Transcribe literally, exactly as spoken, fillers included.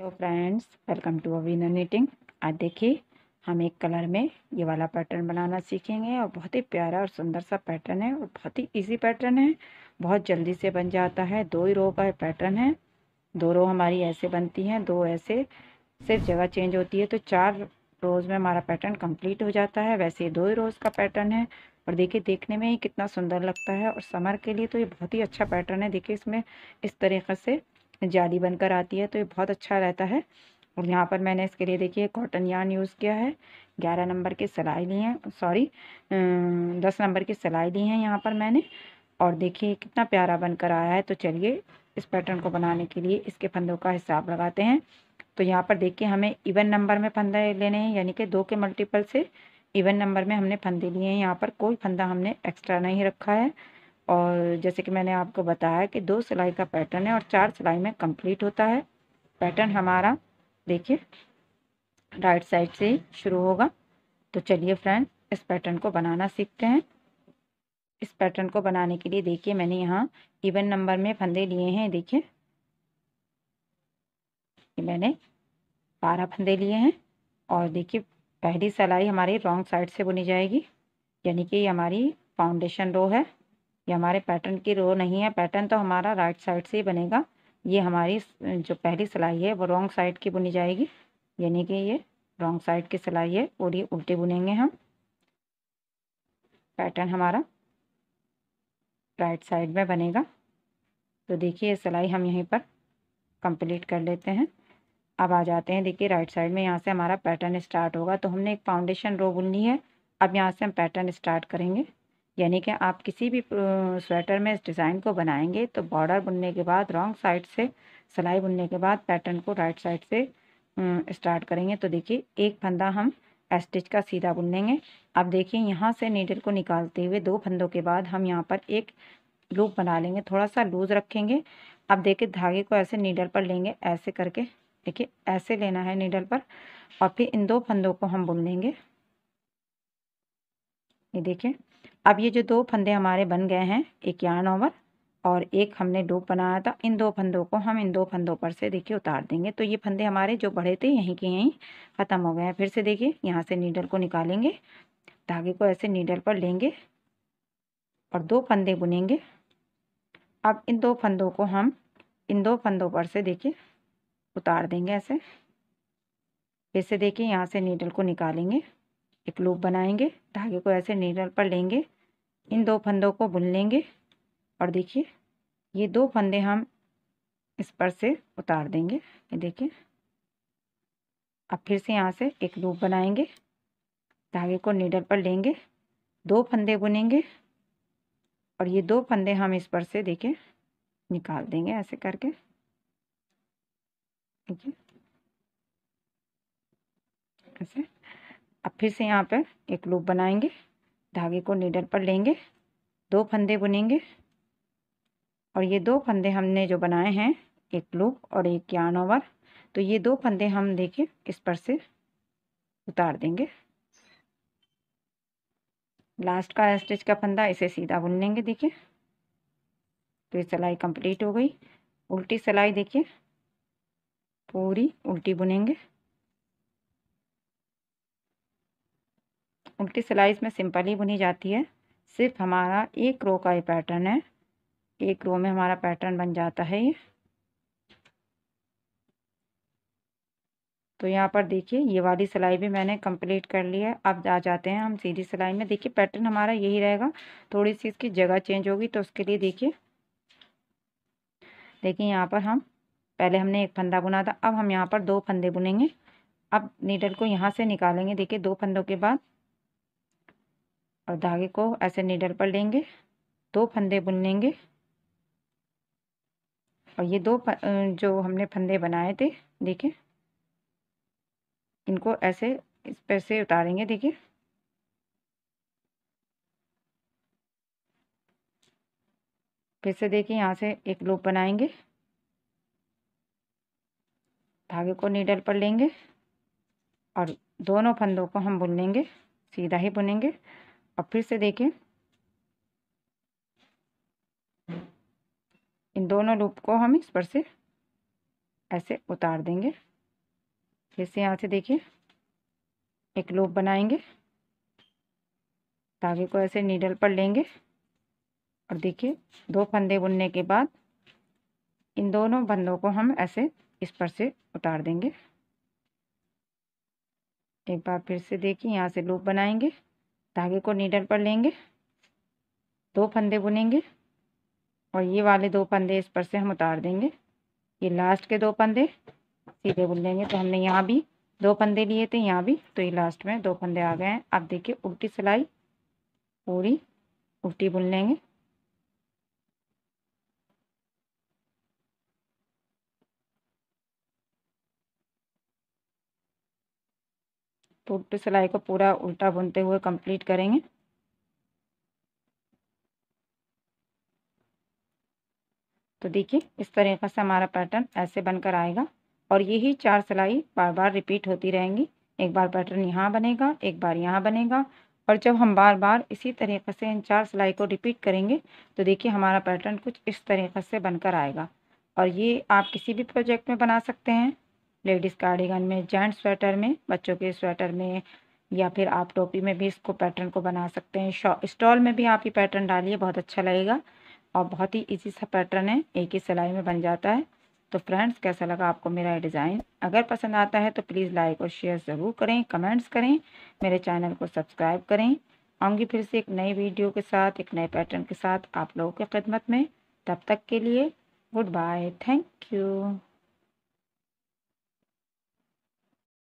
तो friends welcome to अवीना knitting. आज देखिए हम एक कलर में ये वाला पैटर्न बनाना सीखेंगे और बहुत ही प्यारा और सुंदर सा पैटर्न है और बहुत ही इजी पैटर्न है, बहुत जल्दी से बन जाता है। दो ही रो का पैटर्न है, दो रो हमारी ऐसे बनती हैं, दो ऐसे, सिर्फ जगह चेंज होती है तो चार रोज़ में हमारा पैटर्न कंप्लीट हो जाता है। वैसे ये दो ही रोज़ का पैटर्न है और देखिए देखने में ही कितना सुंदर लगता है और समर के लिए तो ये बहुत ही अच्छा पैटर्न है। देखिए इसमें इस तरीके से जाली बनकर आती है तो ये बहुत अच्छा रहता है। और यहाँ पर मैंने इसके लिए देखिए कॉटन यार्न यूज़ किया है, ग्यारह नंबर की सिलाई ली है, सॉरी दस नंबर की सिलाई ली है यहाँ पर मैंने। और देखिए कितना प्यारा बनकर आया है। तो चलिए इस पैटर्न को बनाने के लिए इसके फंदों का हिसाब लगाते हैं। तो यहाँ पर देखिए हमें इवन नंबर में फंदे लेने हैं, यानी कि दो के मल्टीपल से इवन नंबर में हमने फंदे लिए हैं। यहाँ पर कोई फंदा हमने एक्स्ट्रा नहीं रखा है और जैसे कि मैंने आपको बताया कि दो सिलाई का पैटर्न है और चार सिलाई में कंप्लीट होता है। पैटर्न हमारा देखिए राइट साइड से ही शुरू होगा। तो चलिए फ्रेंड इस पैटर्न को बनाना सीखते हैं। इस पैटर्न को बनाने के लिए देखिए मैंने यहाँ इवन नंबर में फंदे लिए हैं। देखिए मैंने बारह फंदे लिए हैं और देखिए पहली सिलाई हमारी रॉन्ग साइड से बुनी जाएगी, यानी कि हमारी फाउंडेशन रो है, ये हमारे पैटर्न की रो नहीं है। पैटर्न तो हमारा राइट साइड से ही बनेगा। ये हमारी जो पहली सिलाई है वो रॉन्ग साइड की बुनी जाएगी, यानी कि ये रॉन्ग साइड की सिलाई है और ये उल्टे बुनेंगे हम। पैटर्न हमारा राइट साइड में बनेगा। तो देखिए ये सिलाई हम यहीं पर कंप्लीट कर लेते हैं। अब आ जाते हैं देखिए राइट साइड में, यहाँ से हमारा पैटर्न स्टार्ट होगा। तो हमने एक फाउंडेशन रो बुननी है, अब यहाँ से हम पैटर्न स्टार्ट करेंगे। यानी कि आप किसी भी स्वेटर में इस डिज़ाइन को बनाएंगे तो बॉर्डर बुनने के बाद रॉन्ग साइड से सिलाई बुनने के बाद पैटर्न को राइट साइड से स्टार्ट करेंगे। तो देखिए एक फंदा हम स्टिच का सीधा बुन लेंगे। अब देखिए यहाँ से नीडल को निकालते हुए दो फंदों के बाद हम यहाँ पर एक लूप बना लेंगे, थोड़ा सा लूज़ रखेंगे। अब देखिए धागे को ऐसे नीडल पर लेंगे, ऐसे करके देखिए ऐसे लेना है नीडल पर, और फिर इन दो फंदों को हम बुन लेंगे। ये देखिए अब ये जो दो फंदे हमारे बन गए हैं, एक यार्न ओवर और एक हमने लूप बनाया था, इन दो फंदों को हम इन दो फंदों पर से देखिए उतार देंगे। तो ये फंदे हमारे जो बढ़े थे यहीं के यहीं ख़त्म हो गए हैं। फिर से देखिए यहाँ से नीडल को निकालेंगे, धागे को ऐसे नीडल पर लेंगे और दो फंदे बुनेंगे। अब इन दो फंदों को हम इन दो फंदों पर से देखिए उतार देंगे ऐसे। फिर से देखिए यहाँ से नीडल को निकालेंगे, एक लूप बनाएंगे, धागे को ऐसे नीडल पर लेंगे, इन दो फंदों को बुन लेंगे और देखिए ये दो फंदे हम इस पर से उतार देंगे। ये देखिए अब फिर से यहाँ से एक लूप बनाएंगे, धागे को नीडल पर लेंगे, दो फंदे बुनेंगे और ये दो फंदे हम इस पर से देखिए निकाल देंगे ऐसे करके। ठीक है ऐसे। अब फिर से यहाँ पर एक लूप बनाएंगे, धागे को नीडल पर लेंगे, दो फंदे बुनेंगे और ये दो फंदे हमने जो बनाए हैं, एक लूप और एक यार्न ओवर, तो ये दो फंदे हम देखिए इस पर से उतार देंगे। लास्ट का स्टिच का फंदा इसे सीधा बुन लेंगे। देखिए तो ये सिलाई कंप्लीट हो गई। उल्टी सिलाई देखिए पूरी उल्टी बुनेंगे। उल्टी सिलाई इसमें सिंपल ही बुनी जाती है, सिर्फ हमारा एक रो का ये पैटर्न है, एक रो में हमारा पैटर्न बन जाता है ये। तो यहाँ पर देखिए ये वाली सिलाई भी मैंने कंप्लीट कर ली है। अब आ जाते हैं हम सीधी सिलाई में। देखिए पैटर्न हमारा यही रहेगा, थोड़ी सी इसकी जगह चेंज होगी तो उसके लिए देखिए देखिए यहाँ पर हम पहले हमने एक फंदा बुना था, अब हम यहाँ पर दो फंदे बुनेंगे। अब नीडल को यहाँ से निकालेंगे, देखिए दो फंदों के बाद, और धागे को ऐसे नीडल पर लेंगे, दो फंदे बुन लेंगे और ये दो जो हमने फंदे बनाए थे देखिए इनको ऐसे इस पर से उतारेंगे। देखिए फिर से देखिए यहाँ से एक लूप बनाएंगे, धागे को नीडल पर लेंगे और दोनों फंदों को हम बुन लेंगे, सीधा ही बुनेंगे। और फिर से देखिए इन दोनों लूप को हम इस पर से ऐसे उतार देंगे। फिर से यहाँ से देखिए एक लूप बनाएंगे, धागे को ऐसे नीडल पर लेंगे और देखिए दो फंदे बुनने के बाद इन दोनों फंदों को हम ऐसे इस पर से उतार देंगे। एक बार फिर से देखिए यहाँ से लूप बनाएंगे, धागे को नीडल पर लेंगे, दो फंदे बुनेंगे और ये वाले दो फंदे इस पर से हम उतार देंगे। ये लास्ट के दो फंदे सीधे बुन लेंगे। तो हमने यहाँ भी दो फंदे लिए थे, यहाँ भी, तो ये लास्ट में दो फंदे आ गए हैं। अब देखिए उल्टी सिलाई पूरी उल्टी बुन लेंगे। तो उल्टी सिलाई को पूरा उल्टा बुनते हुए कंप्लीट करेंगे। तो देखिए इस तरीके से हमारा पैटर्न ऐसे बनकर आएगा और यही चार सिलाई बार बार रिपीट होती रहेंगी। एक बार पैटर्न यहाँ बनेगा, एक बार यहाँ बनेगा और जब हम बार बार इसी तरीके से इन चार सिलाई को रिपीट करेंगे तो देखिए हमारा पैटर्न कुछ इस तरीके से बनकर आएगा। और ये आप किसी भी प्रोजेक्ट में बना सकते हैं, लेडीज़ कार्डिगन में, जेंट्स स्वेटर में, बच्चों के स्वेटर में, या फिर आप टोपी में भी इसको पैटर्न को बना सकते हैं। स्टॉल में भी आप ये पैटर्न डालिए, बहुत अच्छा लगेगा और बहुत ही इजी सा पैटर्न है, एक ही सिलाई में बन जाता है। तो फ्रेंड्स कैसा लगा आपको मेरा ये डिज़ाइन? अगर पसंद आता है तो प्लीज़ लाइक और शेयर ज़रूर करें, कमेंट्स करें, मेरे चैनल को सब्सक्राइब करें। आऊँगी फिर से एक नई वीडियो के साथ, एक नए पैटर्न के साथ आप लोगों की खिदमत में। तब तक के लिए गुड बाय, थैंक यू।